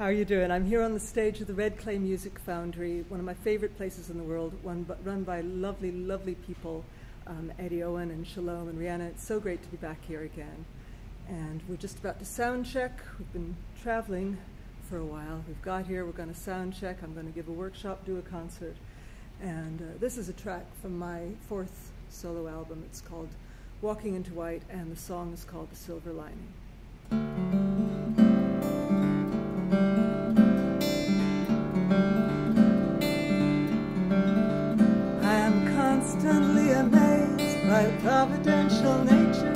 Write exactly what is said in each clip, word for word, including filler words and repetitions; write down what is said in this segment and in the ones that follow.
How are you doing? I'm here on the stage of the Red Clay Music Foundry, one of my favorite places in the world, one but run by lovely, lovely people, um, Eddie Owen and Shalom and Rihanna. It's so great to be back here again. And we're just about to sound check. We've been traveling for a while. We've got here, we're going to sound check. I'm going to give a workshop, do a concert. And uh, this is a track from my fourth solo album. It's called Walking Into White, and the song is called The Silver Lining. Constantly amazed by providential nature,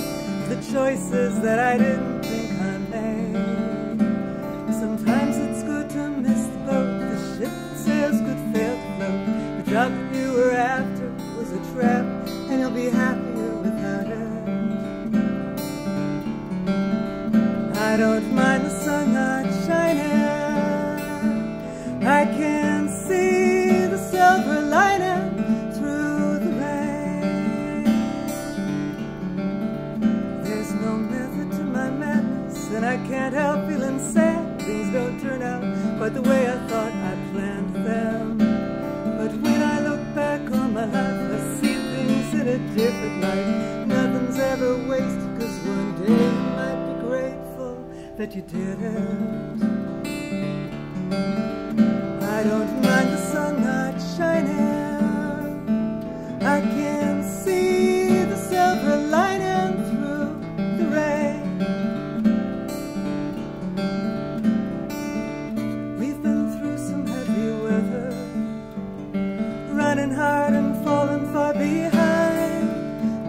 the choices that I didn't think I made. Sometimes it's good to miss the boat, the ship that sails could fail to float. The drop that you were after was a trap, and you'll be happier without it. I don't mind the sun not shining, I can see the silver lining. And I can't help feeling sad, things don't turn out quite the way I thought I planned them. But when I look back on my life, I see things in a different light. Nothing's ever wasted, cause one day you might be grateful that you did it. I don't mind the sun not shining, I can see the silver lining. Hard and fallen far behind,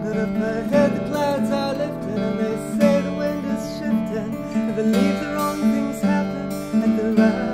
but up ahead the clouds are lifting, and they say the wind is shifting, and believe the wrong things happen at the right.